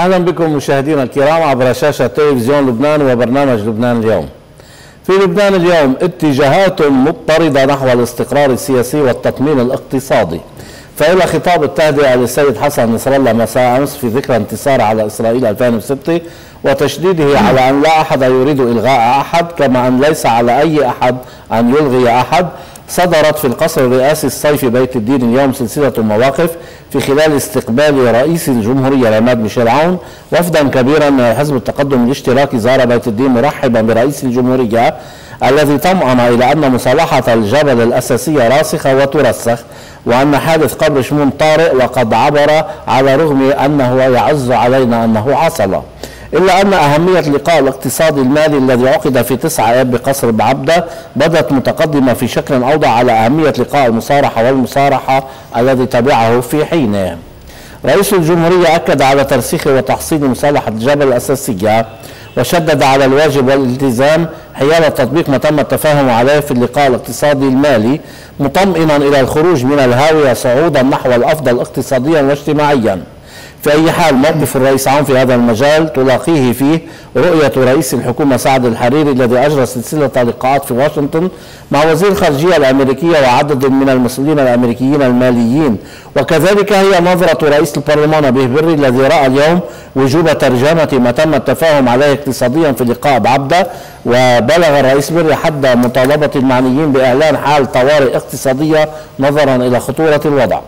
أهلا بكم مشاهدينا الكرام عبر شاشة تلفزيون لبنان وبرنامج لبنان اليوم. في لبنان اليوم اتجاهات مضطردة نحو الاستقرار السياسي والتطمين الاقتصادي. فإلى خطاب التهدئة للسيد حسن نصر الله مساء أمس في ذكرى انتصار على إسرائيل 2006 وتشديده على أن لا أحد يريد إلغاء أحد، كما أن ليس على أي أحد أن يلغي أحد، صدرت في القصر الرئاسي الصيفي بيت الدين اليوم سلسلة مواقف في خلال استقبال رئيس الجمهورية العماد ميشال عون. وفدا كبيرا من حزب التقدم الاشتراكي زار بيت الدين مرحبا برئيس الجمهورية الذي طمأن إلى أن مصالحة الجبل الأساسية راسخة وترسخ، وأن حادث قبر شموم طارئ وقد عبر، على رغم أنه يعز علينا أنه حصل. إلا أن أهمية اللقاء الاقتصادي المالي الذي عقد في 9 آب بقصر بعبدة بدت متقدمة في شكل أوضح على أهمية لقاء المصارحة والمصارحة الذي تبعه في حينه. رئيس الجمهورية أكد على ترسيخ وتحصين مصالحة الجبل الأساسية، وشدد على الواجب والالتزام حيال تطبيق ما تم التفاهم عليه في اللقاء الاقتصادي المالي، مطمئنا إلى الخروج من الهاوية صعودا نحو الأفضل اقتصاديا واجتماعيا. في أي حال موقف الرئيس عون في هذا المجال تلاقيه فيه رؤية رئيس الحكومة سعد الحريري الذي أجرى سلسلة لقاءات في واشنطن مع وزير الخارجية الأمريكية وعدد من المسؤولين الأمريكيين الماليين، وكذلك هي نظرة رئيس البرلمان نبيه بري الذي رأى اليوم وجوب ترجمة ما تم التفاهم عليه اقتصاديا في لقاء بعبدة. وبلغ الرئيس بري حد مطالبة المعنيين بإعلان حال طوارئ اقتصادية نظرا إلى خطورة الوضع.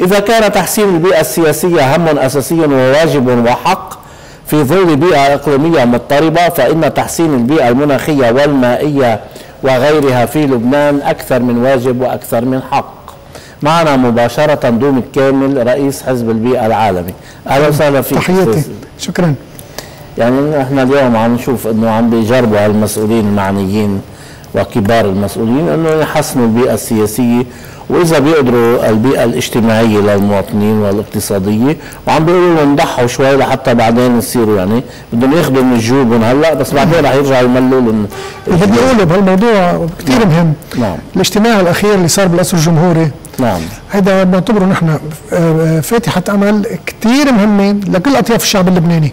إذا كان تحسين البيئة السياسية هم أساسي وواجب وحق في ظل بيئة إقليمية مضطربة، فإن تحسين البيئة المناخية والمائية وغيرها في لبنان أكثر من واجب وأكثر من حق. معنا مباشرة دومن كامل رئيس حزب البيئة العالمي. أهلا وسهلا فيك. تحياتي، شكرا. يعني احنا اليوم عم نشوف انه عم بيجربوا المسؤولين المعنيين وكبار المسؤولين انه يحسنوا البيئة السياسية، وإذا بيقدروا البيئة الاجتماعية للمواطنين والاقتصادية، وعم بيقولوا لهم ضحوا شوي لحتى بعدين يصيروا، يعني بدهم ياخذوا من جيوبهم هلا بس بعدين رح يرجعوا يملوا لهم. بدي اقول بهالموضوع كثير مهم. نعم. الاجتماع الأخير اللي صار بالقصر الجمهوري، نعم، هيدا بنعتبره نحن فاتحة أمل كثير مهمة لكل أطياف الشعب اللبناني.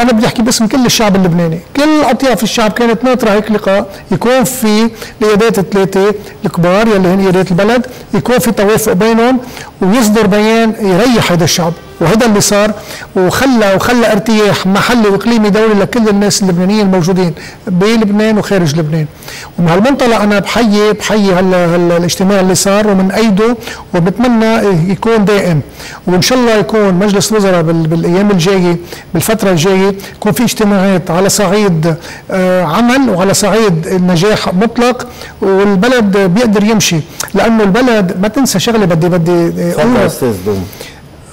أنا بدي أحكي باسم كل الشعب اللبناني، كل أطياف الشعب كانت ناطرة هيك لقاء يكون في القيادات الثلاثة الكبار يلي هن قيادات البلد، يكون في توافق بينهم ويصدر بيان يريح هيدا الشعب، وهذا اللي صار وخلى ارتياح محلي واقليمي دولي لكل الناس اللبنانيين الموجودين بلبنان وخارج لبنان. ومن هالمنطلق انا بحيي هلا الاجتماع اللي صار ومن ايده، وبتمنى يكون دائم، وان شاء الله يكون مجلس الوزراء بالايام الجايه بالفتره الجايه يكون في اجتماعات على صعيد عمل وعلى صعيد نجاح مطلق والبلد بيقدر يمشي، لانه البلد ما تنسى شغله بدي اقولها يا استاذ دوم.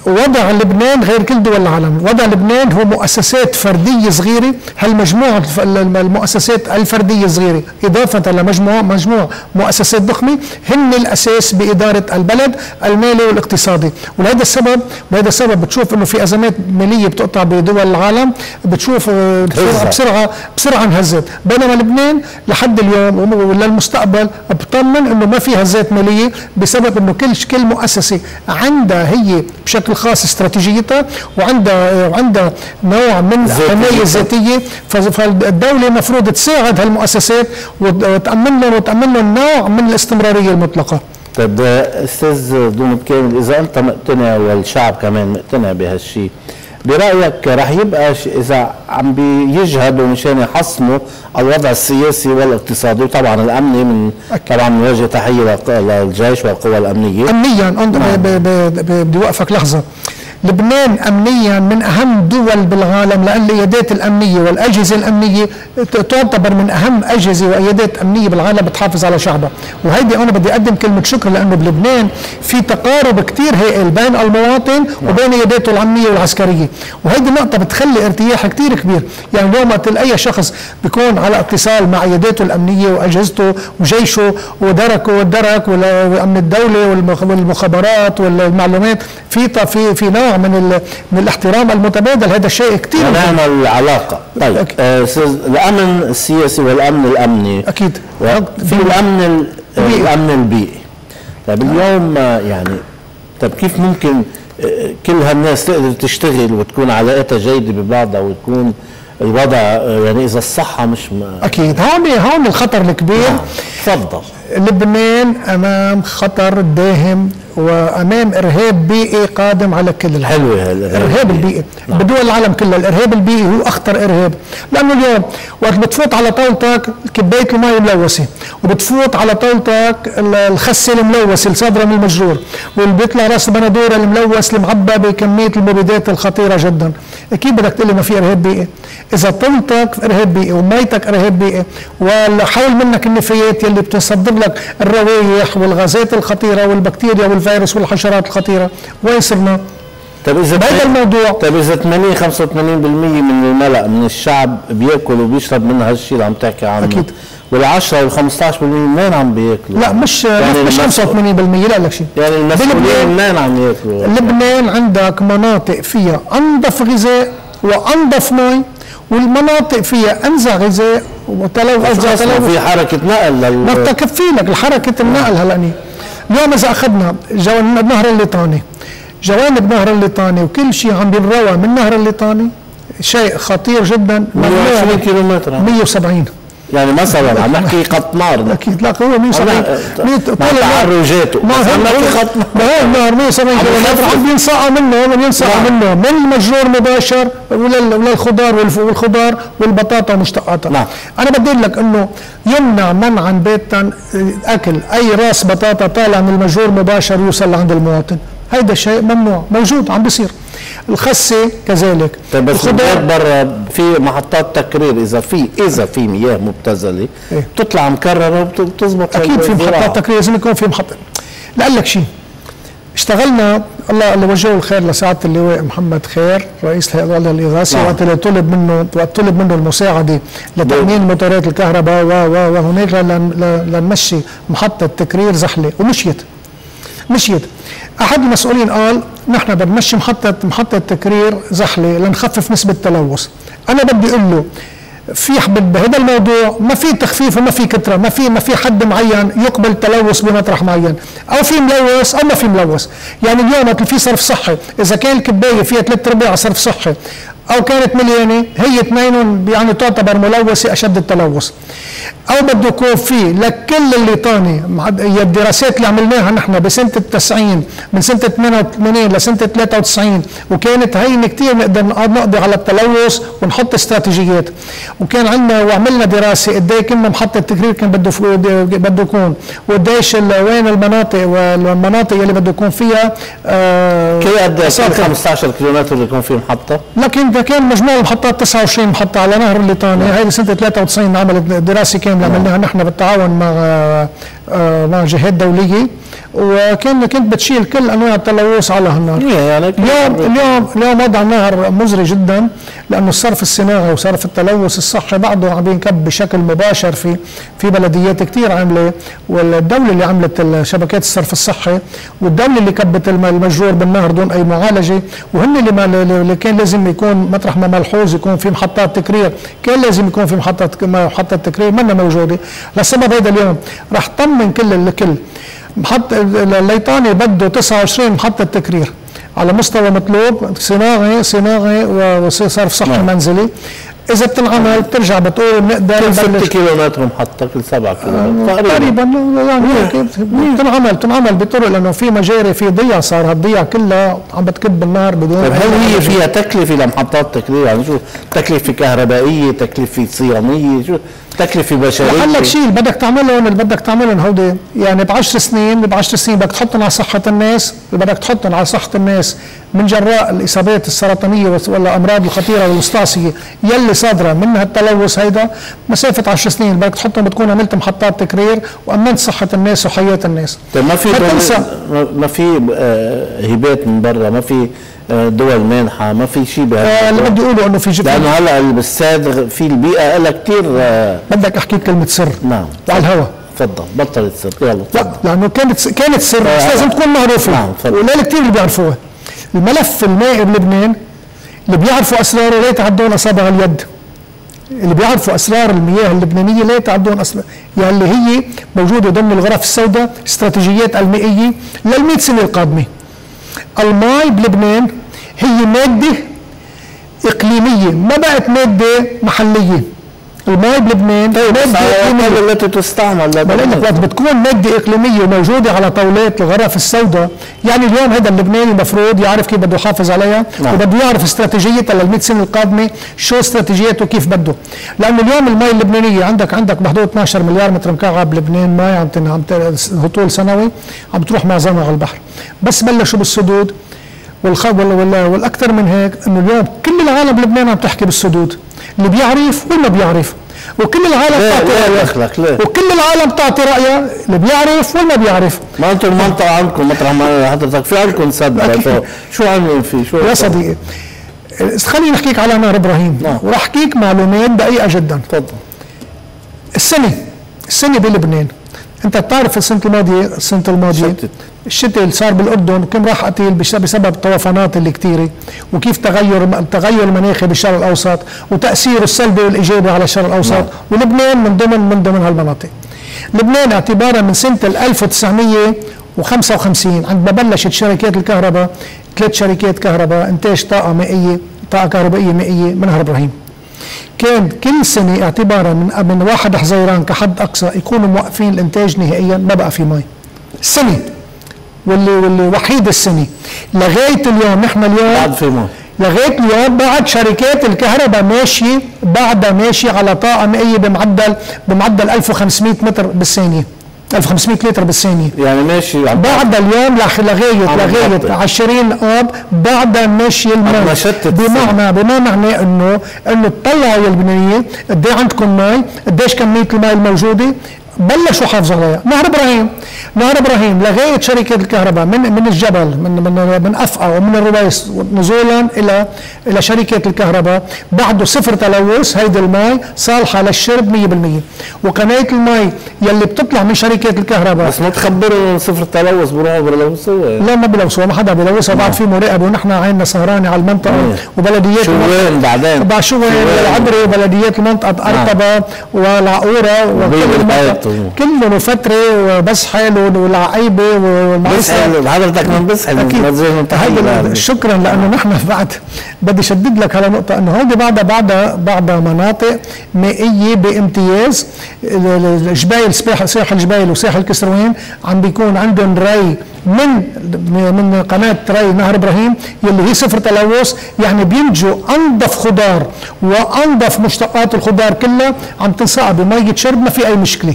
وضع لبنان غير كل دول العالم، وضع لبنان هو مؤسسات فردية صغيرة، هالمجموعة المؤسسات الفردية صغيرة إضافة لمجموعة مؤسسات ضخمة هن الأساس بإدارة البلد المالي والاقتصادي، ولهذا السبب بتشوف إنه في أزمات مالية بتقطع بدول العالم، بتشوف بسرعة انهزت، بينما لبنان لحد اليوم وللمستقبل بطمن إنه ما في هزات مالية بسبب إنه كل مؤسسة عندها هي بشكل خاص استراتيجيتها وعندها نوع من الحمايه الذاتيه، فالدوله المفروض تساعد هالمؤسسات وتامن لهم نوع من الاستمراريه المطلقه. طيب استاذ دومن كامل، اذا انت مقتنع والشعب كمان مقتنع بهالشيء، برايك رح يبقى اذا عم بيجهدوا مشان يحسنوا الوضع السياسي والاقتصادي وطبعا الامني، من طبعا نوجه تحيه للجيش والقوى الامنيه. امنيا بدي اوقفك لحظه، لبنان امنيا من اهم الدول بالعالم، لان القيادات الامنيه والاجهزه الامنيه تعتبر من اهم اجهزه وقيادات امنيه بالعالم بتحافظ على شعبها، وهيدي انا بدي اقدم كلمه شكر لانه بلبنان في تقارب كثير هائل بين المواطن وبين قياداته الامنيه والعسكريه، وهيدي نقطه بتخلي ارتياح كثير كبير، يعني اليوم وقت اي شخص بيكون على اتصال مع قياداته الامنيه واجهزته وجيشه ودركه والدرك وامن الدوله والمخابرات والمعلومات، في نوع من الاحترام المتبادل، هذا شيء كثير نعمل العلاقه. طيب الامن السياسي والامن الامني اكيد في الامن البيئي. طيب اليوم يعني طيب كيف ممكن كل هالناس تقدر تشتغل وتكون علاقتها جيده ببعضها وتكون الوضع يعني اذا الصحه مش اكيد. هون الخطر الكبير. تفضل. لبنان امام خطر داهم وامام ارهاب بيئي قادم على كل العالم. حلوه هالارهاب. الارهاب البيئي بدول العالم كلها، الارهاب البيئي هو اخطر ارهاب، لانه اليوم وقت بتفوت على طاولتك كبايه المي الملوثه، وبتفوت على طاولتك الخسه الملوثه اللي صادره من المجرور، واللي بيطلع راس البندوره الملوث اللي معبى بكميه المبيدات الخطيره جدا، اكيد بدك تقول لي ما في ارهاب بيئي. اذا طاولتك ارهاب بيئي وميتك ارهاب بيئي والحول منك النفايات يلي بتصدر لك الروائح والغازات الخطيره والبكتيريا الفيروس والحشرات الخطيرة، وين صرنا؟ طيب إذا بهذا الموضوع طيب إذا 80-85% من الملأ من الشعب بياكل وبيشرب من هالشيء اللي عم تحكي عنه أكيد، وال10 وال15% منين عم بياكلوا؟ لا مش يعني مش 85%، لا لك شيء يعني المسؤولين منين عم ياكلوا؟ لبنان عندك مناطق فيها أنظف غذاء وأنظف مي، والمناطق فيها انزع غذاء وتلوث. في حركة نقل لل لك الحركة النقل هلأني. اليوم اذا اخذنا جوانب نهر الليطاني، جوانب نهر الليطاني وكل شيء عم بينروى من نهر الليطاني شيء خطير جدا. 120 كيلومتر 170 يعني مثلا عم نحكي خط نار. اكيد لا هو 170 مع تعرجاته نهر 170 كيلومتر عم بينسقى منه من المجرور مباشر وللخضار والخضار والبطاطا مشتقاتها. انا بدي اقول لك انه يمنع منعا باتا اكل اي راس بطاطا طالع من المجرور مباشر يوصل لعند المواطن، هيدا الشيء ممنوع، موجود عم بيصير. الخسه كذلك. طيب بس برا في محطات تكرير اذا في مياه مبتذله بتطلع مكرره وبتزبط. اكيد في محطات تكرير، لازم يكون في محطه. لاقول لك شيء، اشتغلنا الله وجهه الخير لسعاده اللواء محمد خير رئيس الهيئه العليا الاغاثه وقت اللي طلب منه المساعده لتامين موتورات الكهرباء وهناك لنمشي محطه تكرير زحله، ومشيت. احد المسؤولين قال نحن بدنا نمشي محطه تكرير زحله لنخفف نسبه التلوث. انا بدي اقول له في بهذا الموضوع ما في تخفيف وما في كتره، ما في حد معين يقبل التلوث بمطرح معين، او في ملوث او ما في ملوث. يعني اليوم وقت في صرف صحي، اذا كان الكبايه فيها 3/4 صرف صحي او كانت مليانه هي 2 يعني تعتبر ملوثه اشد التلوث. او بده يكون في لكل الليطاني، هي الدراسات اللي عملناها نحن بسنه 90 من سنه 88 لسنه 93 وكانت هينه كثير، نقدر نقضي على التلوث ونحط استراتيجيات. وكان عندنا وعملنا دراسه قد ايه كنا محطه تكرير كان بده يكون، وقديش وين المناطق اللي بده يكون فيها قد 15 كيلومتر اللي يكون فيه محطه. لكن كان مجموع المحطات 29 محطه على نهر الليطاني، هيدي سنه 93 عملت دراسه كامله عملناها نحن بالتعاون مع جهات دوليه، وكنت بتشيل كل انواع التلوث على هالنهر. يعني اليوم وضع النهر مزري جدا، لانه الصرف الصناعي وصرف التلوث الصحي بعده عم بينكب بشكل مباشر في بلديات كثير عامله، والدوله اللي عملت شبكات الصرف الصحي والدوله اللي كبت المجرور بالنهر دون اي معالجه، وهن اللي كان لازم يكون مطرح ما ملحوظ يكون في محطات تكرير، كان لازم يكون في محطه تكرير منها موجوده. للسبب هذا اليوم رح طمن كل الكل، محطة الليطاني بده 29 محطة تكرير على مستوى مطلوب صناعي وصرف صحي منزلي. إذا بتنعمل بترجع بتقول بنقدر كل 6 كيلومتر محطة، كل 7 كيلومتر تقريبا يعني بتنعمل بطرق، لأنه في مجاري، في ضيع، صار هالضيع كلها عم بتكب النهر بدون. طيب هل هي فيها تكلفة لمحطات تكرير؟ يعني شو تكلفة كهربائية، تكلفة صيانية، شو تكلفه بشريه؟ قال لك شيء اللي بدك تعملهم هودي يعني ب10 سنين بدك تحطهم على صحه الناس، من جراء الاصابات السرطانيه والامراض الخطيره والمستعصيه يلي صادره منها التلوث. هيدا مسافه 10 سنين بدك تحطهم، بتكون عملت محطات تكرير وامنت صحه الناس وحياه الناس. طيب ما في هبات من برا، ما في دول مانحه، ما في شيء بهذا. اللي بدي اقوله انه في جبل، لانه هلا بالساد في البيئه لها كثير. بدك احكيك كلمه سر؟ نعم على الهواء. تفضل. بطلت سر، يلا تفضل. لانه كانت سر بس لازم تكون معروفه. نعم تفضل. ولا كثير اللي بيعرفوها. الملف المائي بلبنان اللي بيعرفوا اسراره لا يتعدون اصابع اليد. اللي بيعرفوا اسرار المياه اللبنانيه لا يتعدون اسرار، يعني اللي هي موجوده ضمن الغرف السوداء، استراتيجيات المائيه لل100 سنه القادمه. الماي بلبنان هي مادة إقليمية، ما بقت مادة محلية. الماي بلبنان مادة التي تستعمل لبنان بتكون مادة إقليمية وموجودة على طاولات الغرف السوداء. يعني اليوم هذا اللبناني المفروض يعرف كيف بده يحافظ عليها وبده يعرف استراتيجية لل100 سنة القادمة شو استراتيجيته كيف بده، لأنه اليوم الماي اللبنانية عندك بحدود 12 مليار متر مكعب بلبنان ماي عم هطول سنوي عم تروح معظمها على البحر. بس بلشوا بالسدود والأكثر من هيك، إنه اليوم كل العالم بلبنان عم تحكي بالسدود، اللي بيعرف واللي ما بيعرف، وكل العالم تعطي رأيه وكل العالم تعطي رأيه، اللي بيعرف واللي ما بيعرف. ما انتم المنطقة عندكم مطرح ما حضرتك في عندكم سد، شو عاملين فيه؟ شو يا صديقي؟ خليني نحكيك على نهر ابراهيم وراح احكيك معلومات دقيقة جدا. تفضل. السنة بلبنان، انت بتعرف السنة الماضية الشتاء اللي صار بالاردن كم راح قتيل بسبب الطوفانات اللي كثيره، وكيف التغير المناخي بالشرق الاوسط وتاثيره السلبي والايجابي على الشرق الاوسط. ولبنان من ضمن هالمناطق. لبنان اعتبارا من سنه 1955 عندما بلشت شركات الكهرباء، 3 شركات كهرباء انتاج طاقه كهربائيه مائيه من نهر ابراهيم. كان كل سنه اعتبارا من 1 حزيران كحد اقصى يكونوا موقفين الانتاج نهائيا، ما بقى في مي. السنه واللي وحيد السنه لغايه اليوم، نحن اليوم بعد في مي لغايه اليوم بعد شركات الكهرباء ماشيه ماشيه على طاقه مائيه بمعدل 1500 متر بالثانيه، 1500 لتر بالثانيه، يعني ماشي بعد اليوم لغايه 20 اب بعد ماشي الماء. بمعنى انه تطلعوا يا لبنانيين قد ايه عندكم مي، قديش كميه المي الموجوده، بلشوا حافظوا عليها. نهر ابراهيم لغايه شركه الكهرباء من الجبل من أفقع ومن الرويس نزولا الى شركه الكهرباء، بعده صفر تلوث. هيدي المي صالحه للشرب 100%، وقناه المي يلي بتطلع من شركه الكهرباء بس ما تخبروا صفر تلوث، بروحوا بلوثوها يعني. لا ما بلوثوها، ما حدا بلوثها، بعد في مراقبه ونحن عيننا سهرانه على المنطقه وبلديات شوين بعدين بعد شوين العبري وبلديات منطقه أرطبة والعقوره وكل كله فتره بس حاله والعقيبه والمعسكر. حضرتك ما بنسحب اكيد. شكرا، لانه نحن بعد بدي شدد لك على نقطه انه هودي بعدها مناطق مائيه بامتياز. الجبال ساحل جبيل وساحل كسروان عم بيكون عندهم ري من قناه ري نهر ابراهيم يلي هي صفر تلوث، يعني بينتجوا انظف خضار وانظف مشتقات الخضار كلها عم تنسقى بميه شرب، ما في اي مشكله.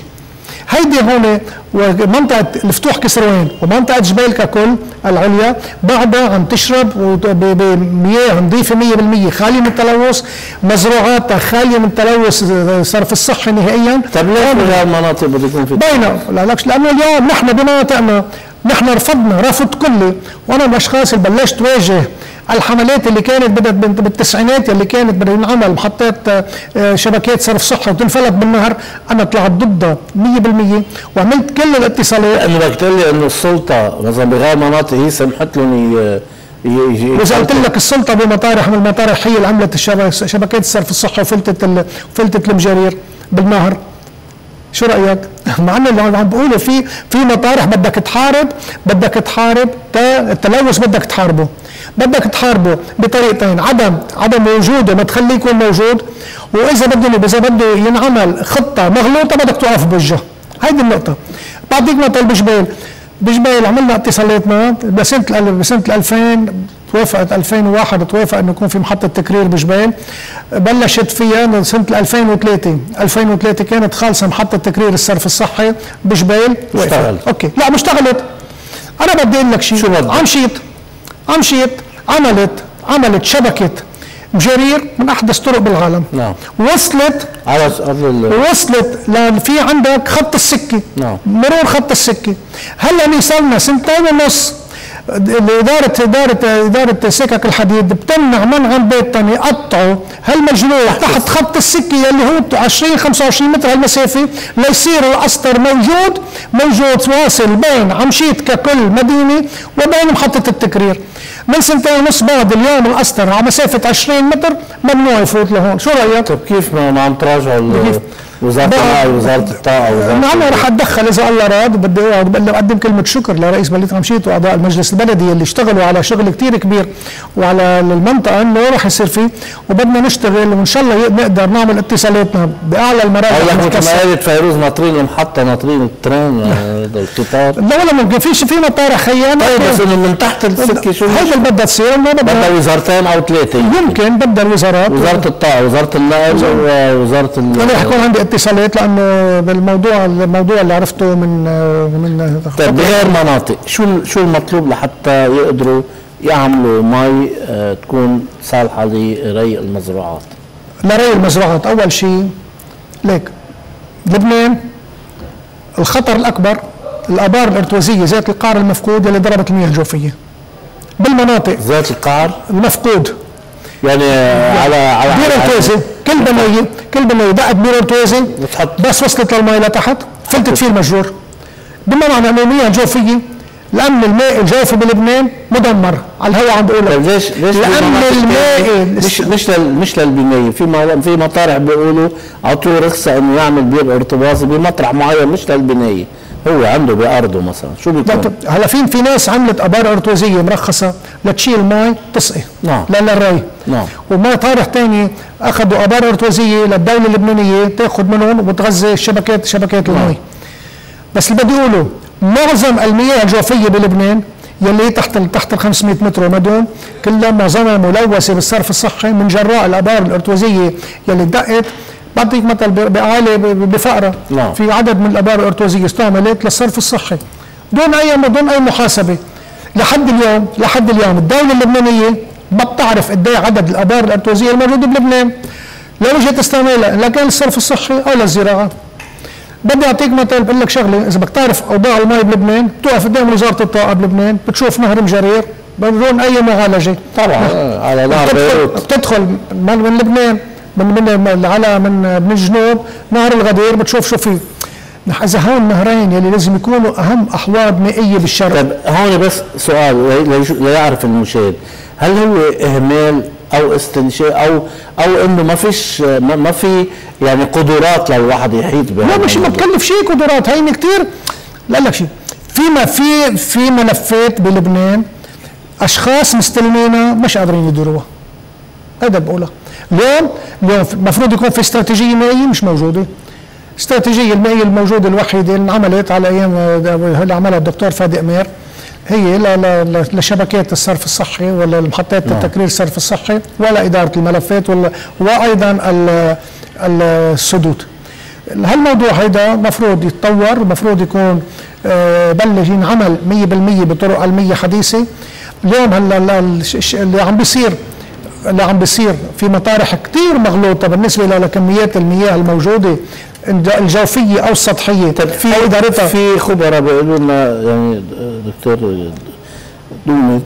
هيدي هون ومنطقه الفتوح كسروان ومنطقه جبيل ككل العليا بعدها عم تشرب بمياه نظيفه 100% خاليه من التلوث، مزروعاتها خاليه من التلوث، صرف الصحي نهائيا. طيب ليش هالمناطق بده يكون في لانه اليوم نحن بمناطقنا نحن رفضنا رفض كلي، وانا من الاشخاص اللي بلشت واجه الحملات اللي كانت بدت بالتسعينات اللي كانت بدها تنعمل محطات شبكات صرف صحي وتنفلت بالنهر، انا طلعت ضدها 100% وعملت كل الاتصالات. انا بدك تقول لي انه السلطه مثلا بغير مناطق هي سمحت لهم واذا قلت لك السلطه بمطارح من المطارح هي اللي عملت شبكات الصرف الصحي وفلتت المجارير بالنهر، شو رايك؟ مع انه اللي عم بقوله في مطارح بدك تحارب التلوث، بدك تحاربه بطريقتين: عدم وجوده ما تخليه يكون موجود، واذا بده ينعمل خطه مغلوطه بدك توقف بوجهها. هيدي النقطه. بعطيك نقطه بجبيل عملنا اتصالات معه بسنه 2000 توافقت 2001 توافق انه يكون في محطه تكرير بجبيل، بلشت فيها من سنه 2003 كانت خالصه محطه تكرير الصرف الصحي بجبيل. اشتغلت اوكي؟ لا ما اشتغلت. انا بدي اقول لك شيء، شو بدك؟ عمشيت عملت شبكه مجارير من احدث طرق بالعالم. نعم. وصلت على وصلت في عندك خط السكه. نعم. مرور خط السكه. هلا وصلنا 2.5 إدارة سكك الحديد بتمنع عن بيتنا يقطعوا هالمجروح تحت خط السكة يلي هو 20-25 متر هالمسافة، ليصير القسطر موجود واصل بين عمشيت ككل مدينة وبين محطة التكرير. من 2.5 بعد اليوم القسطر على مسافة 20 متر ممنوع يفوت لهون. شو رأيك؟ طيب كيف ما عم تراجعوا وزاره الطاقه نعم انا هتدخل اذا الله راد بدي اقدم كلمه شكر لرئيس بلديه مشيط واعضاء المجلس البلدي اللي اشتغلوا على شغل كثير كبير وعلى المنطقه انه راح يصير فيه وبدنا نشتغل وان شاء الله نقدر نعمل اتصالاتنا باعلى المراحل. هلا مثل ما قالت فيروز ناطرين المحطه ناطرين الترين القطار لا ولا ما في مطار خيانه طيب بس من تحت السكه شو هي اللي بدها تصير بدها وزارتين او ثلاثه يمكن بدها الوزارات وزاره الطاقه وزاره النقل ووزاره انا حكون عندي اتصالات لانه بالموضوع اللي عرفته من طيب بغير مناطق شو المطلوب لحتى يقدروا يعملوا مي تكون صالحه لري المزروعات؟ لري المزروعات اول شيء ليك لبنان الخطر الاكبر الابار الارتوازيه ذات القعر المفقود اللي ضربت المياه الجوفيه بالمناطق ذات القعر المفقود يعني على بيروت كل بنايه دقت بيروت بس وصلت للمي لتحت فلتت فيه المجرور بمعنى انه المياه الجوفيه الامن المائي الجوفي بلبنان مدمر على الهواء عم بقول لك ليش الامن المائي مش للبنايه في مطارح بيقولوا اعطوه رخصه انه يعمل بير ارتباطي بمطرح معين مش للبنايه هو عنده بارضه مثلا شو بيكون؟ هلا في ناس عملت ابار ارتوازيه مرخصه لتشيل مي تسقي نعم للري نعم ومطارح ثانيه اخذوا ابار ارتوازيه للدوله اللبنانيه تاخذ منهم وتغذي شبكات المي بس اللي بدي اقوله معظم المياه الجوفيه بلبنان يلي تحت ال 500 متر وما دون كلها معظمها ملوثه بالصرف الصحي من جراء الابار الارتوازيه يلي دقت بعطيك مثل بقاله بفقره لا. في عدد من الابار الارتوازيه استعملت للصرف الصحي دون اي محاسبه لحد اليوم الدوله اللبنانيه ما بتعرف قد ايه عدد الابار الارتوازيه الموجوده بلبنان لوجهه استعمالها الا كان للصرف الصحي او للزراعه. بدي اعطيك مثل بقول لك شغله اذا بدك تعرف اوضاع المي بلبنان بتوقف قدام وزاره الطاقه بلبنان بتشوف نهر مجرير بدون اي معالجه طبعا على نهر بيروت بتدخل من لبنان من على من الجنوب نهر الغدير بتشوف شو فيه. اذا هون نهرين يلي لازم يكونوا اهم احواض مائيه بالشرق. طيب هون بس سؤال ليعرف المشاهد، هل هو اهمال او استنشاق او انه ما في يعني قدرات للواحد يحيط بها؟ لا مش ما بتكلف شيء قدرات هين كثير لا لك شيء فيما في ملفات بلبنان اشخاص مستلمينها مش قادرين يديروها. هيدا بقولها. اليوم المفروض يكون في استراتيجيه مائيه مش موجوده. الاستراتيجيه المائيه الموجوده الوحيده اللي انعملت على ايام اللي عملها الدكتور فادي أمير هي لا لشبكات الصرف الصحي ولا محطات التكرير الصرف الصحي ولا اداره الملفات ولا وايضا السدود. هالموضوع هيدا مفروض يتطور، مفروض يكون بلش ينعمل 100% بطرق علميه حديثه. اليوم هلا اللي عم بيصير في مطارح كثير مغلوطه بالنسبه لكميات المياه الموجوده الجوفيه او السطحيه او ادارتها. في خبراء بيقولوا لنا يعني دكتور دومن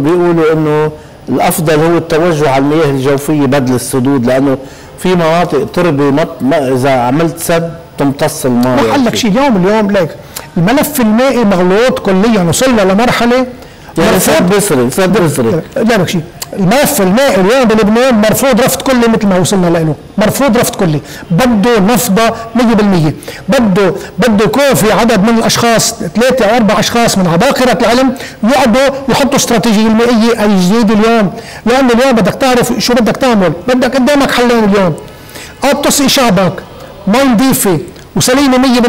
بيقولوا انه الافضل هو التوجه على المياه الجوفيه بدل السدود لانه في مناطق تربه اذا عملت سد تمتص الماء. ما قال لك شيء اليوم لك الملف المائي مغلوط كليا وصلنا لمرحله يعني صار بصري لا لك شيء الملف المائي اليوم بلبنان مرفوض رفض كلي مثل ما وصلنا له مرفوض رفض كلي بده نفضه 100% بده يكون في عدد من الاشخاص 3 أو 4 اشخاص من عباقره العلم يقعدوا يحطوا استراتيجيه المائيه الجديده اليوم لانه اليوم بدك تعرف شو بدك تعمل بدك قدامك حلين اليوم او بتسقي شعبك مي نظيفه وسليمه 100%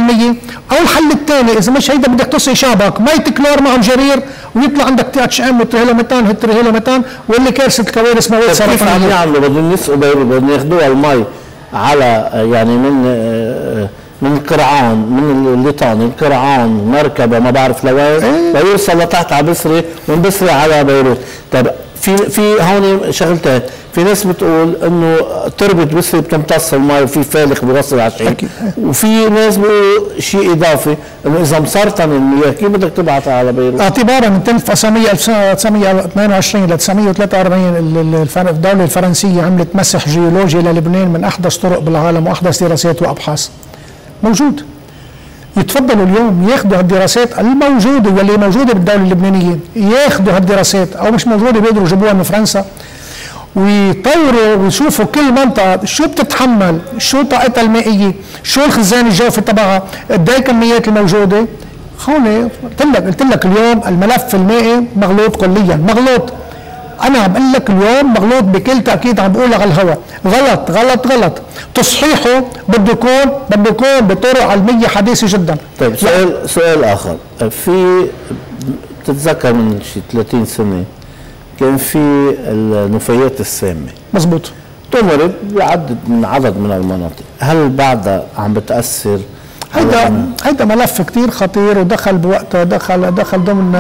او الحل الثاني اذا مش هيدا بدك تسقي شعبك مية كلور مع مجرير ويطلع عندك THM وتريهلوميتان هالتريهلوميتان واللي كارثه الكوارث مواد صرف عم يعملوا بدهم بدهم ياخذوها المي على يعني من القرعان من الليطاني القرعان مركبه ما بعرف لوين ليوصل لتحت على بصري ومن بصري على بيروت. طيب في هون شغلتين، في ناس بتقول انه تربه بصري بتمتص المي وفي فالق بوصل على الشيء وفي ناس بيقولوا شيء اضافي انه اذا مسرطن المياه كيف بدك تبعثها على بيروت؟ اعتبارا من 1928 ل 1943 الدوله الفرنسيه عملت مسح جيولوجي للبنان من احدث طرق بالعالم واحدث دراسات وابحاث. موجود. يتفضلوا اليوم ياخذوا هالدراسات الموجوده واللي موجوده بالدوله اللبنانيه، ياخذوا هالدراسات او مش موجوده بيقدروا يجيبوها من فرنسا ويطوروا ويشوفوا كل منطقه شو بتتحمل، شو طاقتها المائيه، شو الخزان الجوفي تبعها، قد ايه الكميات الموجوده. هون قلت لك اليوم الملف المائي مغلوط كليا، مغلوط. انا عم اقول لك اليوم مغلوط بكل تاكيد، عم بقول على الهواء غلط غلط غلط. تصحيحه بده يكون بطرق علميه حديثه جدا. طيب سؤال اخر، في بتتذكر من شي 30 سنه كان في النفايات السامه، مزبوط، تمرد بعدد من عدد من المناطق، هل بعدها عم بتاثر؟ هيدا ملف كثير خطير ودخل بوقتها، دخل ضمن،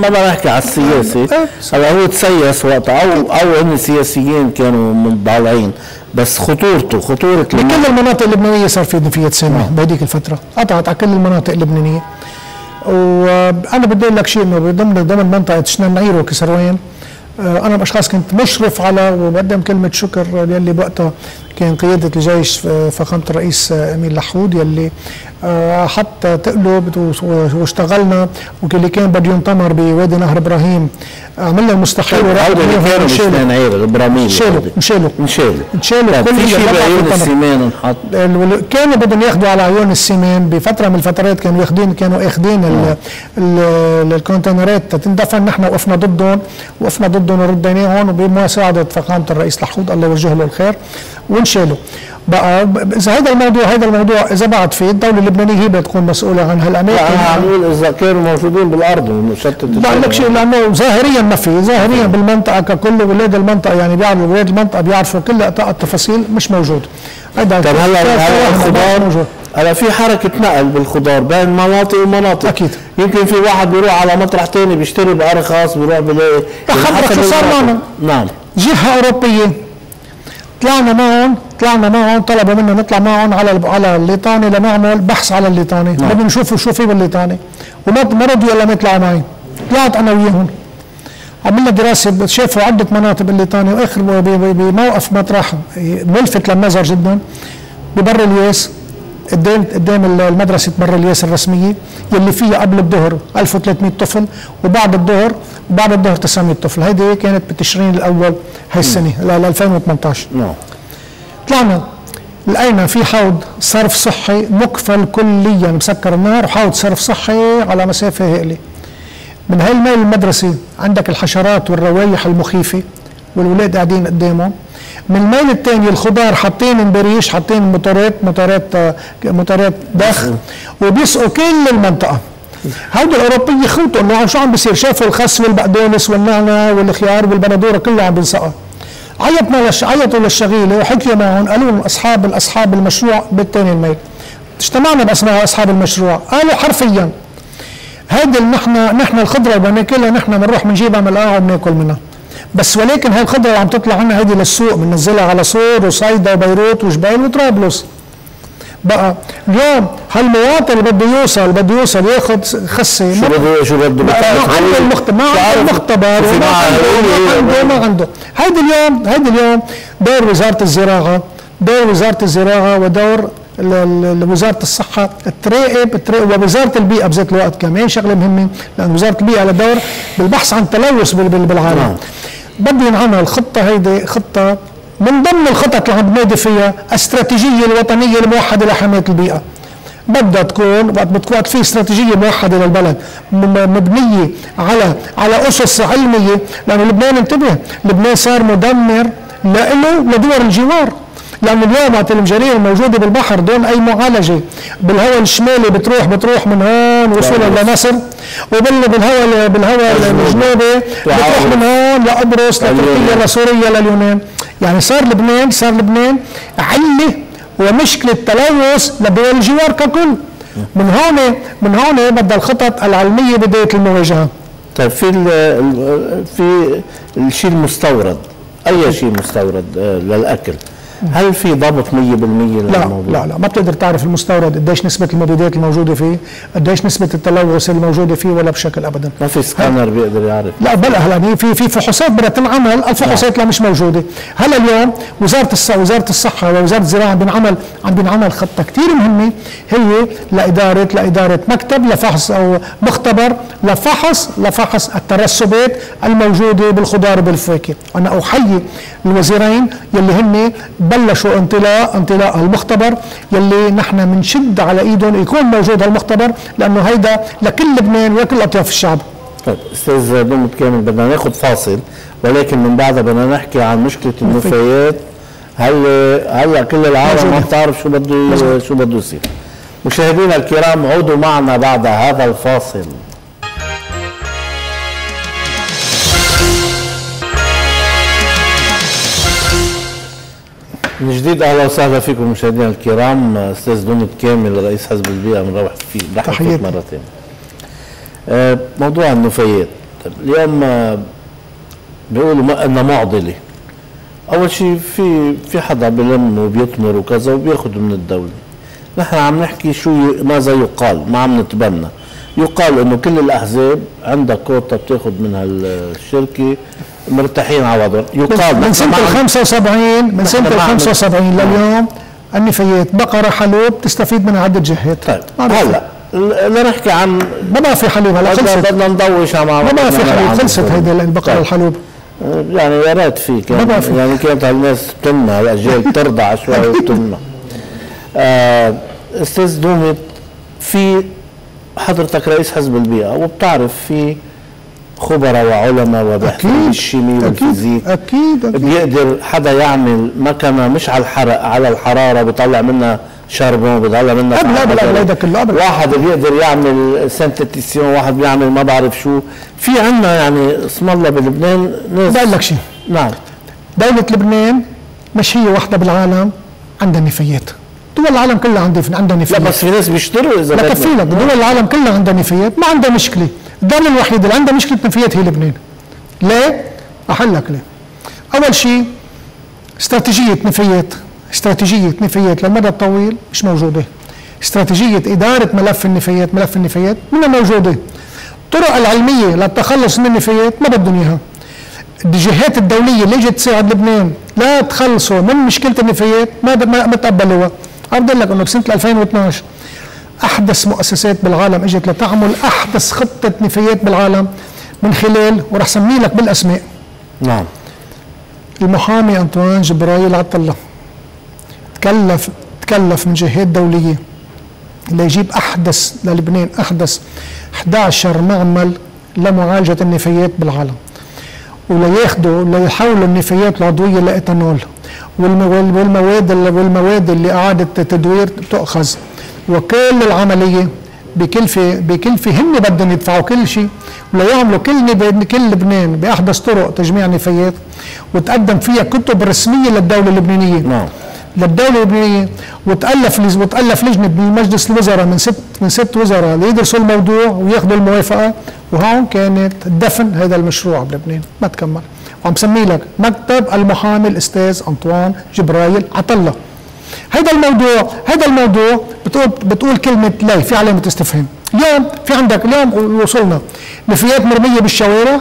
ما بدي احكي على السياسه، هلا هو تسيس وقتها او هن سياسيين كانوا متبعين، بس خطوره بكل المناطق اللبنانيه صار في نفايات سامه بهديك الفتره، قطعت على كل المناطق اللبنانيه. وانا بدي اقول لك شيء، انه ضمن منطقه شنان نعير وكسروان انا من الاشخاص كنت مشرف على، وبقدم كلمه شكر يلي بوقتها كان قياده الجيش فخامه الرئيس اميل لحود، يلي حتى تقلب واشتغلنا، واللي كان بده ينطمر بوادي نهر ابراهيم عملنا المستحيل ورقنا شالوا كل شيء بعيون السمان انحط. كانوا بدهم ياخذوا على عيون السمان بفتره من الفترات، كانوا اخذين الكونتينرات تندفن، نحن وقفنا ضدهم ورديناهم بمساعده فخامه الرئيس لحود الله يوجه له الخير، ونشالوا. بقى اذا هذا الموضوع اذا بعد في الدوله اللبنانيه هي بتكون مسؤوله عن هالاماكن. لا انا عم اذا كانوا موجودين بالارض ومشتت. بعملك شيء لانه ظاهريا ما في، ظاهريا بالمنطقه ككل، ولاد المنطقه يعني بيعرفوا، ولاد المنطقه بيعرفوا كل التفاصيل، مش موجود. هذا هلا الخضار، هلا في حركه نقل بالخضار بين مناطق ومناطق، اكيد يمكن في واحد بيروح على مطرح ثاني بيشتري بارخص، بيروح بيلاقي خبرك شو صار معنا. نعم، جهه اوروبيه طلعنا معهم طلبوا منا نطلع معهم على الليطاني لنعمل بحث على الليطاني، بدنا نشوفوا شو في بالليطاني، وما رضوا يلا ما يطلعوا معي، طلعت انا وياهم. عملنا دراسه، شافوا عده مناطق بالليطاني، واخر بموقف مطرح ملفت للنظر جدا ببر الياس، قدام المدرسه بر الياس الرسميه، يلي فيها قبل الظهر 1300 طفل وبعد الظهر 900 طفل، هيدي كانت بتشرين الاول هي السنه ل 2018. نعم، طلعنا لقينا في حوض صرف صحي مقفل كليا، مسكر النهر، وحوض صرف صحي على مسافه هائله. من هاي الميل المدرسي عندك الحشرات والروايح المخيفه والولاد قاعدين قدامهم. من الميل الثاني الخضار، حاطين امبريش، حاطين موتورات ضخ، وبيسقوا كل المنطقه. هودي الاوروبيه خلطوا انه شو عم بيصير، شافوا الخس والبقدونس والنعنع والخيار والبندوره كلها عم بينسقوا. عيطوا للشغيله وحكيوا معهم، قالوا لهم اصحاب المشروع بالثاني الميل. اجتمعنا باصحاب المشروع، قالوا حرفيا هيدي نحن الخضره اللي بناكلها نحن بنروح بنجيبها من القاعه وبناكل منها. بس ولكن هاي الخضره اللي عم تطلع عنا هيدي للسوق بننزلها على صور وصيدا وبيروت وجبيل وطرابلس. بقى اليوم هالمواطن اللي بده يوصل ياخذ خسه، شو بده ما عنده المختبر ما عنده. هيدي اليوم دور وزاره الزراعه ودور وزاره الصحه تراقب، ووزاره البيئه بذات الوقت كمان شغله مهمه، لان وزاره البيئه لها دور بالبحث عن التلوث بالعالم. بده ينعمل الخطه، هيدي خطه من ضمن الخطط اللي عم بنادي فيها استراتيجيه الوطنيه الموحده لحمايه البيئه. بدها تكون وقت في استراتيجيه موحده للبلد مبنيه على اسس علميه، لانه لبنان انتبه، لبنان صار مدمر لإله ولدول الجوار. لأن اليوم وقت المجارية الموجودة بالبحر دون أي معالجة، بالهواء الشمالي بتروح من هون وصولا لمصر، وبالهواء الجنوبي بتروح من هون لقبرص لتركيا لسوريا لليونان. يعني صار لبنان علة ومشكلة تلوث لدول الجوار ككل. من هون بدها الخطط العلمية بداية المواجهة. طيب في الشيء المستورد، أي شيء مستورد للأكل هل في ضبط 100% للموضوع؟ لا لا لا، ما بتقدر تعرف المستورد قديش نسبة المبيدات الموجودة فيه، قديش نسبة التلوث الموجودة فيه، ولا بشكل أبدا. ما في سكانر بيقدر يعرف. لا بلا، هلا في فحوصات بدها تنعمل، الفحوصات لا مش موجودة. هلا اليوم وزارة الصحة ووزارة الزراعة عم بينعمل خطة كثير مهمة هي لإدارة مكتب، لفحص أو مختبر، لفحص الترسبات الموجودة بالخضار وبالفواكه. أنا أحيي الوزيرين يلي هن بلشوا انطلاق المختبر يلي نحن بنشد على ايدهم يكون موجود هالمختبر، لانه هيدا لكل لبنان ولكل اطياف الشعب. طيب استاذ دومن كامل، بدنا ناخذ فاصل، ولكن من بعدها بدنا نحكي عن مشكله النفايات. هلا كل العالم ما بتعرف شو بده يصير. مشاهدينا الكرام، عودوا معنا بعد هذا الفاصل. من جديد اهلا وسهلا فيكم مشاهدينا الكرام. استاذ دومن كامل رئيس حزب البيئه بنروح فيه بنحكي مره ثانيه. موضوع النفايات اليوم بيقولوا انها معضله. اول شيء في حدا بلم وبيثمر وكذا وبياخذ من الدوله. نحن عم نحكي شو ماذا يقال، ما عم نتبنى. يقال انه كل الاحزاب عندها كوتا بتاخذ منها الشركه، مرتاحين على وضع. يقال من سنه ال 75 من سنه ال 75 لليوم النفايات بقره حلوب تستفيد منها عده جهات. طيب هلا لنحكي عن ما في حلوب، هلا خلصت، بدنا نضوش على ما في حلوب، خلصت هيدي البقره الحلوب. يعني يا ريت في يعني كانت هالناس بتمنى، الاجيال بترضع شوي وبتمنى. استاذ دومن، في حضرتك رئيس حزب البيئه وبتعرف في خبراء وعلماء وباحثين بالشيمي والفيزيك، أكيد بيقدر حدا يعمل مكنه مش على الحرق، على الحراره بيطلع منها شربون، بيطلع منها واحد بيقدر يعمل سنتيتيسيون، واحد بيعمل ما بعرف شو. في عندنا يعني اسم الله بلبنان ناس. بقول لك شيء، نعم، دولة لبنان مش هي وحده بالعالم عندها نفايات. دول العالم كلها عندها نفايات. لا بس في ناس بيشتروا اذا بدك تكفيلك. دول العالم كلها عندها نفايات، ما عندها مشكله. الدولة الوحيدة اللي عندها مشكلة نفايات هي لبنان. ليه؟ أحل لك ليه. أول شيء استراتيجية نفايات للمدى الطويل مش موجودة. استراتيجية إدارة ملف النفايات منها موجودة. الطرق العلمية للتخلص من النفايات ما بدهم إياها. الجهات الدولية اللي اجت تساعد لبنان لا تخلصوا من مشكلة النفايات ما تقبلوها. عم بقول لك إنه بسنة 2012 أحدث مؤسسات بالعالم اجت لتعمل أحدث خطة نفايات بالعالم من خلال، ورح سمي لك بالأسماء. نعم. المحامي أنطوان جبرائيل عطله تكلف من جهات دولية ليجيب أحدث للبنان 11 معمل لمعالجة النفايات بالعالم، ولياخذوا ليحولوا النفايات العضوية لإيثانول، والمواد اللي إعادة تدوير تؤخذ. وكل العملية بكلفة هم بدهم يدفعوا كل شيء، وليعملوا كل لبنان بأحدث طرق تجميع نفايات، وتقدم فيها كتب رسمية للدولة اللبنانية. نعم. للدولة اللبنانية، وتألف لجنة بمجلس الوزراء من ست وزراء ليدرسوا الموضوع وياخذوا الموافقة، وهون كانت دفن هذا المشروع بلبنان، ما تكمل. وعم بسمي لك مكتب المحامي الأستاذ أنطوان جبرائيل عطله. هذا الموضوع بتقول كلمة لا، في علامة استفهام. اليوم في عندك، اليوم وصلنا نفايات مرمية بالشوارع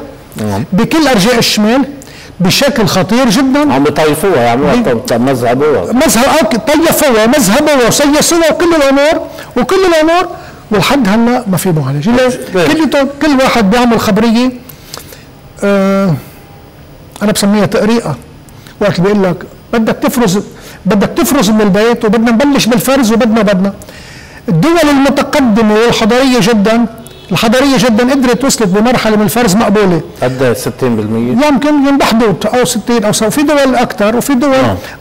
بكل أرجاء الشمال بشكل خطير جدا. عم يطيفوها، يعملوها مذهبوها وسيسوها وكل الأمور ولحد هلا ما في معالج. كل واحد بيعمل خبرية، أنا بسميها تقريئة. وقت بيقول لك بدك تفرز من البيت، وبدنا نبلش بالفرز، وبدنا الدول المتقدمه والحضاريه جدا قدرت وصلت بمرحله من الفرز مقبوله. قد 60% يمكن بحدود او 60 او في دول اكثر، وفي دول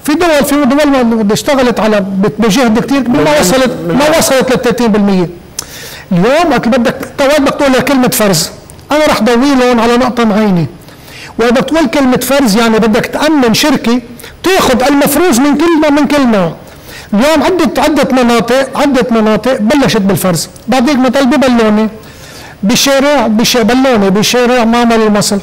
في دول اشتغلت على بجهد كثير كبير ما وصلت ل 30%. اليوم وقت بدك تقول كلمه فرز، انا رح ضوي لهم على نقطه معينه. وإذا بتقول كلمة فرز يعني بدك تأمن شركة تاخذ المفروز من كل نوع. اليوم عدة مناطق بلشت بالفرز. بعديك مطالبة بلونة بشارع معمل المصل،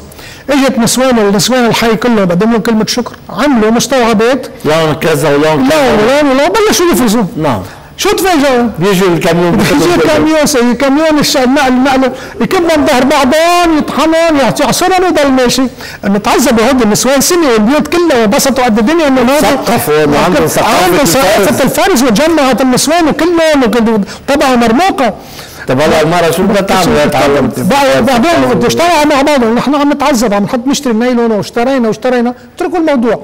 اجت نسوان الحي كله بقدم لهم كلمه شكر، عملوا مستوعبات لون كذا ولون كذا ولون بلشوا يفرزوا. نعم شو تفاجئوا؟ بيجوا الكاميون كاميون المعلم يكبهم ظهر بعضهم يطحنون يعصرهم ويضل ماشي. تعذبوا هود النسوان سنه والبيوت كلها بسطوا قد الدنيا انه ثقفوا وعملوا ثقافه الفرز وجمعت النسوان كلهم طبعا مرموقه. طب هلا المرة شو بدها تعمل؟ تعلمت بعدين اشتغلوا مع بعضهم. نحن عم نتعذب، عم نحط نشتري نايلون واشترينا اتركوا الموضوع.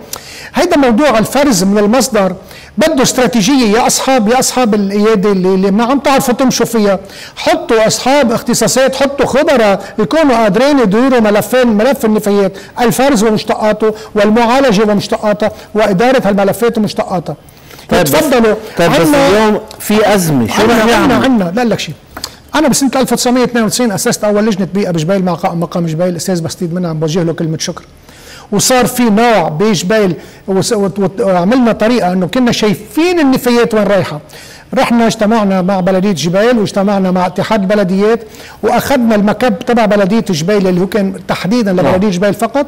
هيدا موضوع الفرز من المصدر بده استراتيجيه يا اصحاب القياده اللي ما عم تعرفوا تمشوا فيها، حطوا اصحاب اختصاصات، حطوا خبراء يكونوا قادرين يديروا ملف النفايات، الفرز ومشتقاته والمعالجه ومشتقاتها واداره هالملفات ومشتقاتها. تفضلوا. طيب بس اليوم في ازمه، شو رح نعمل؟ عنا لا لك شيء. أنا بسنة 1992 أسست أول لجنة بيئة بجبيل مع قائم مقام جبيل أستاذ بستيد منها، عم بوجه له كلمة شكر. وصار في نوع بجبيل وعملنا طريقة إنه كنا شايفين النفايات وين رايحة. رحنا اجتمعنا مع بلدية جبيل واجتمعنا مع اتحاد بلديات وأخذنا المكب تبع بلدية جبيل اللي هو كان تحديدا لبلدية جبيل فقط،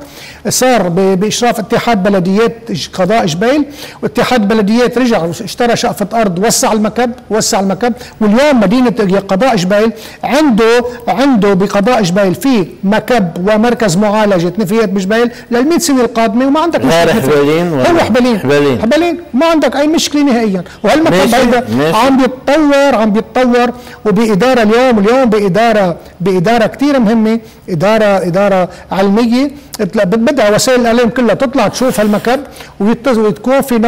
صار بإشراف اتحاد بلديات قضاء جبيل، واتحاد بلديات رجع واشترى شقفة أرض وسع المكب واليوم مدينة قضاء جبيل عنده بقضاء جبيل في مكب ومركز معالجة نفايات بجبيل لل 100 سنة القادمة وما عندك مشكلة. حبالين ما عندك أي مشكلة نهائيا. وهالمكب هيدا عم بيتطور وباداره اليوم باداره كثير مهمه، اداره علميه. بدها وسائل الاعلام كلها تطلع تشوف هالمكب وتكون في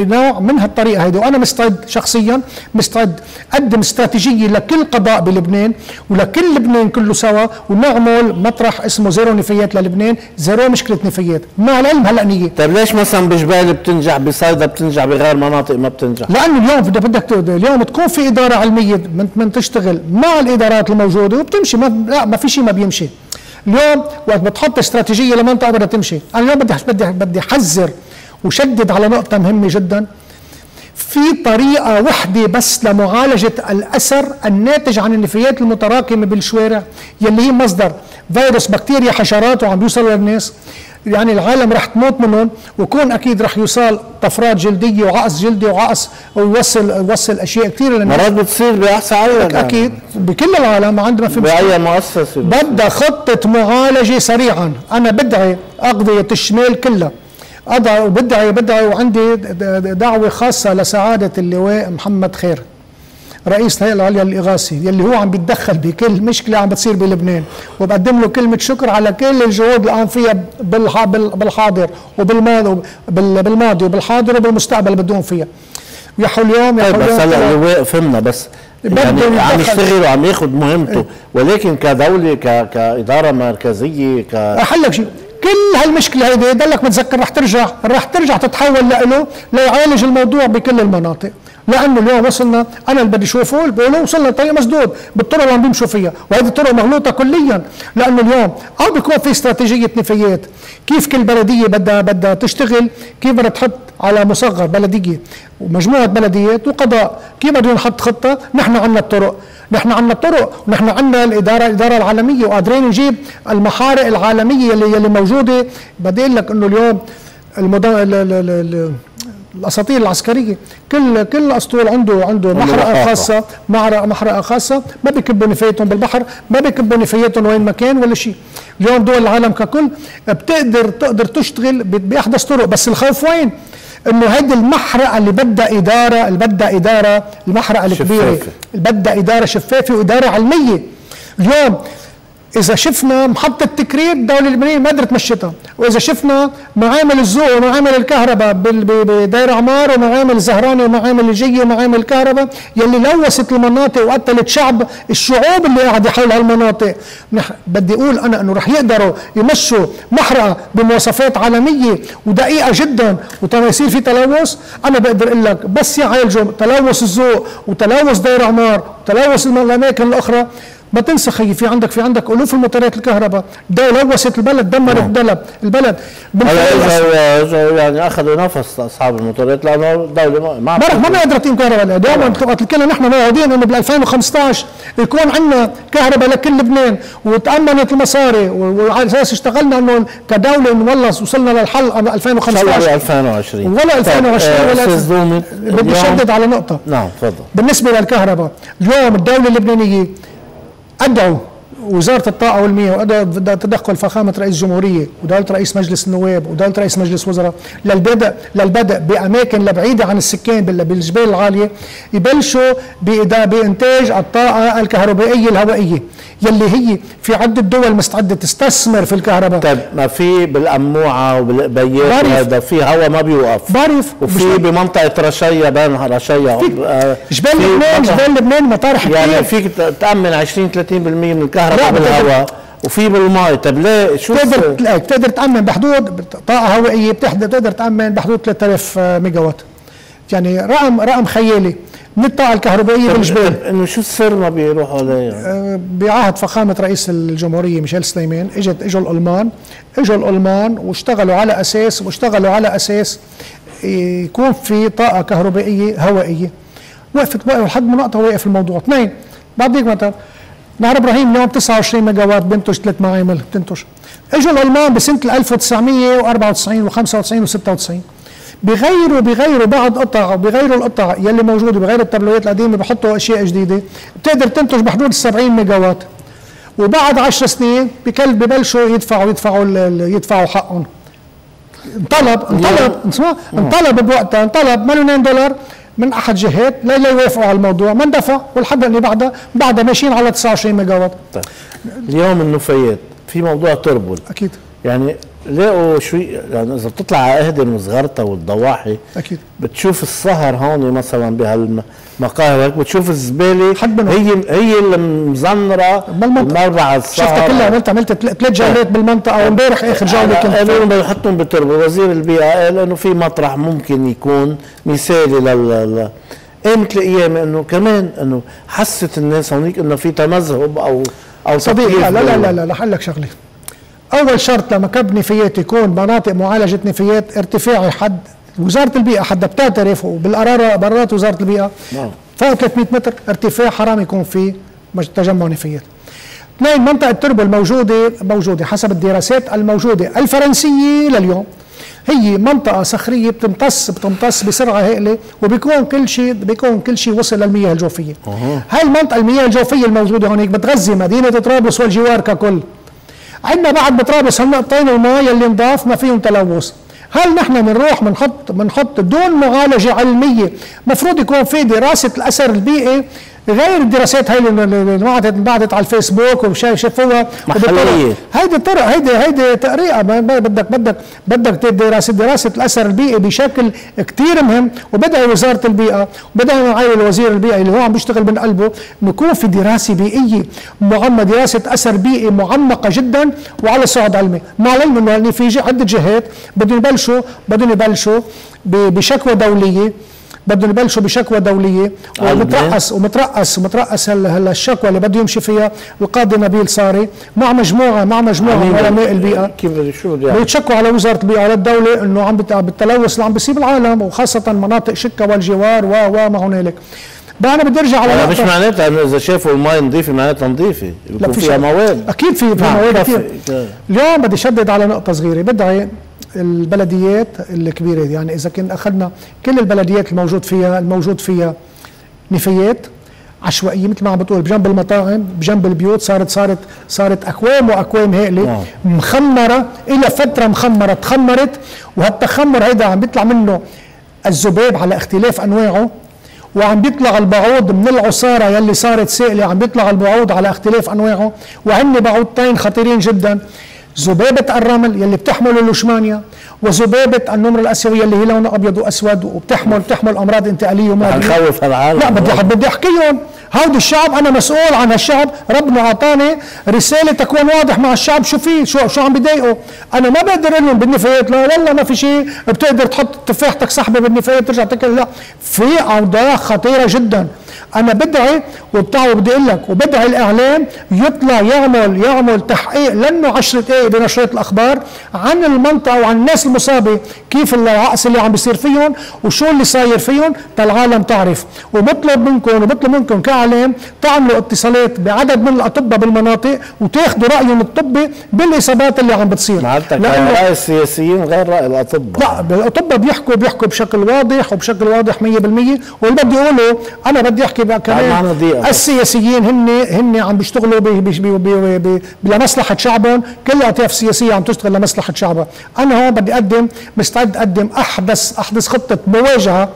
نوع من هالطريقه هيدي. وانا شخصيا مستعد اقدم استراتيجيه لكل قضاء بلبنان ولكل لبنان كله سوا، ونعمل مطرح اسمه زيرو نفايات للبنان، زيرو مشكله نفايات، مع العلم هلا نيه. طيب ليش مثلا بجبال بتنجح، بصيدا بتنجح، بغير مناطق ما بتنجح؟ لانه اليوم اليوم تكون في اداره علميه من تشتغل مع الادارات الموجوده وبتمشي. ما في شيء ما بيمشي اليوم وقت بتحط استراتيجيه لمنطقه بدها تمشي. انا اليوم بدي احذر وشدد على نقطه مهمه جدا. في طريقه وحده بس لمعالجه الاثر الناتج عن النفايات المتراكمه بالشوارع يلي هي مصدر فيروس، بكتيريا، حشرات وعم بيوصلوا للناس. يعني العالم رح تموت منهم، وكون اكيد رح يوصل طفرات جلديه وعقص جلدي وعقص، ويوصل اشياء كثيره للناس. مرات بتصير باحسن عالم اكيد بكل العالم، عندما في باي مؤسسه بدها خطه معالجه سريعا. انا بدعي اقضيه الشمال كلها، بدعي وعندي دعوه خاصه لسعاده اللواء محمد خير رئيس الهيئه العليا للاغاثه، يلي هو عم بيتدخل بكل مشكله عم بتصير بلبنان، وبقدم له كلمه شكر على كل الجهود اللي قام فيها بالحاضر وبالماضي وبالحاضر وبالمستقبل بدهم فيها. يا حول بس هلا اللواء فهمنا، بس يعني عم يشتغل وعم ياخذ مهمته، ولكن كدوله كاداره مركزيه احلك شيء. كل هالمشكله هيدي ضلك متذكر رح ترجع تتحول له ليعالج الموضوع بكل المناطق. لانه اليوم وصلنا، انا اللي بدي اشوفه بقولوا وصلنا لطريق مسدود بالطرق اللي عم بيمشوا فيها، وهذه الطرق مغلوطه كليا. لانه اليوم او بيكون في استراتيجيه نفايات، كيف كل بلديه بدها تشتغل، كيف بدها تحط على مصغر بلديه ومجموعه بلديات وقضاء، كيف بدنا نحط خطه. نحن عندنا الطرق ونحن عندنا الاداره العالميه، وقادرين نجيب المحارق العالميه اللي موجوده. بدي اقول لك انه اليوم الاساطيل العسكريه، كل اسطول عنده محرقه خاصه، ما بيكبوا نفاياتهم بالبحر، ما بيكبوا نفاياتهم وين ما كان ولا شيء. اليوم دول العالم ككل بتقدر تشتغل باحدث طرق، بس الخوف وين؟ انه هيدي المحرقه اللي بدها اداره، المحرقه الكبيره اللي بدها اداره شفافه واداره علميه. اليوم إذا شفنا محطة تكرير الدولة اللبنانية ما قدرت تمشطها، وإذا شفنا معامل الزوق ومعامل الكهرباء بدير عمار ومعامل الزهراني ومعامل الجية ومعامل الكهرباء يلي لوثت المناطق وقتلت الشعوب اللي قاعدة حول هالمناطق. بدي أقول أنا إنه رح يقدروا يمشوا محرقة بمواصفات عالمية ودقيقة جدا، وتما يصير في تلوث. أنا بقدر أقول لك بس يعالجوا تلوث الزوق وتلوث دير عمار وتلوث الأماكن الأخرى ما تنسى خيي، في عندك الوف المطارات الكهرباء، الدولة لوثت البلد، دمرت البلد. يعني اخذوا نفس اصحاب المطارات لانه الدولة ما قدرت تقيم كهرباء. دائما كنا نحن موعودين انه بال 2015 يكون عندنا كهرباء لكل لبنان، وتأمنت المصاري وعلى اساس اشتغلنا انه كدولة انه والله وصلنا للحل 2015 2020 ولا 2020 ولا استاذ دومن. بدي اشدد على نقطة. نعم تفضل. بالنسبة للكهرباء اليوم الدولة اللبنانية أدعوا وزارة الطاقة والمياه وأدعوا تدخل فخامة رئيس الجمهورية ودولة رئيس مجلس النواب ودولة رئيس مجلس وزراء للبدء بأماكن لبعيدة عن السكان بالجبال العالية، يبلشوا بإنتاج الطاقة الكهربائية الهوائية يلي هي في عدة دول مستعدة تستثمر في الكهرباء. طيب ما في بالقموعة وبالقبيات هذا في هواء ما بيوقف، بعرف، وفي بمنطقة رشية بين رشية جبال لبنان مطارح يعني فيك تأمن 20-30% من الكهرباء بالهواء وفي بالماء. طيب ليه شو بتقدر تأمن بحدود طاقة هوائية بتقدر تأمن بحدود 3000 ميجا وات، يعني رقم خيالي من الطاقة الكهربائية بالجبال. انه شو السر ما بيروحوا عليه؟ بعهد فخامة رئيس الجمهورية ميشال سليمان اجوا الألمان واشتغلوا على اساس يكون في طاقة كهربائية هوائية. وقفت لحد ما نقطة واقف الموضوع. اثنين بعد هيك مثلا نهر ابراهيم اليوم 29 ميجا وات بينتج 3 معامل بتنتج. اجوا الألمان بسنة 1994 و95 و96 بغيروا بعض قطع، بغيروا القطع يلي موجوده، بغيروا التبلويات القديمه، بحطوا اشياء جديده بتقدر تنتج بحدود 70 ميجا وات. وبعد 10 سنين ببلشوا يدفعوا حقهم. انطلب بوقتها، مليونين دولار من احد جهات لا يوافقوا على الموضوع، ما اندفع ولحد اللي بعدها ماشيين على 29 ميجا وات. طيب اليوم النفايات في موضوع تربل اكيد، يعني لقوا شوي، يعني اذا بتطلع على اهدن وصغرتها والضواحي اكيد بتشوف السهر هون مثلا بهالمقاهي هيك بتشوف الزباله هي المزنره بالمربعه السهر. شفتها كلها، عملت 3 جولات بالمنطقه وامبارح اخر جوله كنت قالوا لهم بنحطهم بالتربه. وزير البيئه قال انه في مطرح ممكن يكون مثالي لل قامت القيامه انه كمان انه حست الناس هونيك انه في تمذهب او صديقي. لا لا لا لا رح اقول لك شغله. أول شرط لما كب نفايات يكون مناطق معالجة نفايات ارتفاعي حد وزارة البيئة حدها بتعترف وبالقرارة برات وزارة البيئة فوق 300 متر ارتفاع حرام يكون فيه تجمع نفايات. اثنين منطقة تربل موجودة حسب الدراسات الموجودة الفرنسية لليوم هي منطقة صخرية بتمتص بسرعة هائلة وبيكون كل شيء وصل للمياه الجوفية. هاي المنطقة المياه الجوفية الموجودة هونيك بتغذي مدينة طرابلس والجوار ككل. عندنا بعد بطرابلس هالنقطتين الماء اللي نضاف ما فيهم تلوث. هل نحن بنروح بنحط دون معالجه علميه؟ مفروض يكون في دراسه الاثر البيئي غير الدراسات هاي اللي انبعثت على الفيسبوك وشافوها محليه. هيدي طريقه بدك دراسه الاثر البيئي بشكل كثير مهم. وبدأ وزاره البيئه وبدأ معايير وزير البيئه اللي هو عم بيشتغل من قلبه بكون في دراسه بيئيه دراسه اثر بيئي معمقه جدا وعلى صعد علمي، مع العلم انه في عده جهات بدهم يبلشوا بشكوى دوليه ومترأس هلا الشكوى اللي بده يمشي فيها القاضي نبيل صاري مع مجموعه من علماء البيئه. كيف شو يعني؟ بيتشكوا على وزاره البيئه على الدوله انه عم بالتلوث اللي عم بيصيب العالم وخاصه مناطق شكا والجوار وما هنالك. بقى انا بدي ارجع على نقطه مش معناتها انه اذا شافوا المي نظيفه معناتها نظيفه، بيكون فيها مواد اكيد فيها مواد كثير. اليوم بدي شدد على نقطه صغيره، بدعي البلديات الكبيرة، يعني إذا كنا أخذنا كل البلديات الموجود فيها نفايات عشوائية مثل ما عم بتقول بجنب المطاعم بجنب البيوت صارت أكوام هائلة مخمرة إلى فترة تخمرت، وهالتخمر هيدا عم بيطلع منه الذباب على اختلاف أنواعه، وعم بيطلع البعوض من العصارة يلي صارت سائلة عم بيطلع البعوض على اختلاف أنواعه، وعندنا بعوضتين خطيرين جدا، ذبابة الرمل يلي بتحمل اللوشمانيا وذبابة النمر الاسيوي اللي هي لونها ابيض واسود وبتحمل امراض انتقاليه وما بخوف العالم. لا بدي احكيهم هودي الشعب، انا مسؤول عن هالشعب، ربنا اعطاني رساله تكون واضح مع الشعب شو فيه شو عم بضايقه. انا ما بقدر لهم بالنفايات لا ما في شيء بتقدر تحط تفاحتك سحبه بالنفايات ترجع تاكل، لا في اوضاع خطيره جدا. انا بدعي وبتاع، وبدي اقول لك وبدعي الاعلام يطلع يعمل تحقيق لانه 10 دقائق بنشرة الاخبار عن المنطقه وعن الناس المصابه، كيف العقص اللي عم بيصير فيهم وشو اللي صاير فيهم للعالم تعرف. وبطلب منكم كاعلام تعملوا اتصالات بعدد من الاطباء بالمناطق وتاخذوا رايهم الطبي بالاصابات اللي عم بتصير. معناتها راي السياسيين غير راي الاطباء. لا، الاطباء بيحكوا بشكل واضح وبشكل واضح 100%، واللي بدي اقوله انا بدي احكي بقى كمان السياسيين هن عم بيشتغلوا لمصلحه شعبهم، كل الاطياف السياسيه عم تشتغل لمصلحه شعبها. انا هون بدي اقدم، مستعد اقدم احدث خطه مواجهه،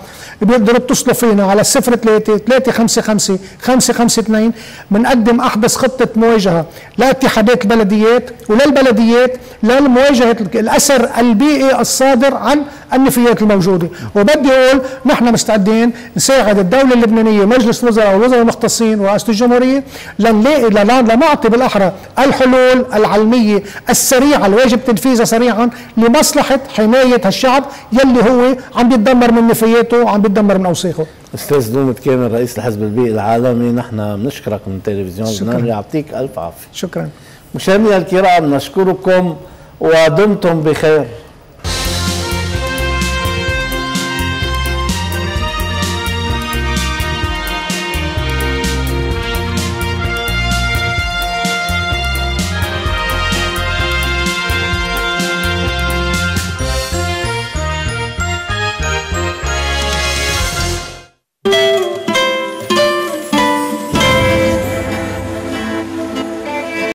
بيقدروا يتصلوا فينا على 03 355 552. بنقدم احدث خطه مواجهه لاتحادات البلديات وللبلديات لمواجهه الاثر البيئي الصادر عن النفايات الموجوده، وبدي اقول نحن مستعدين نساعد الدوله اللبنانيه ومجلس الوزراء والوزراء المختصين ورئاسه الجمهوريه لنعطي بالاحرى الحلول العلميه السريعه الواجب تنفيذها سريعا لمصلحه حمايه هالشعب يلي هو عم بيتدمر من نفاياته وعم بيتدمر من اوساخه. استاذ دومن كامل، رئيس الحزب البيئي العالمي، نحن بنشكرك من تلفزيون لبنان، يعطيك الف عافيه. شكرا. مشاهدينا الكرام، نشكركم ودمتم بخير.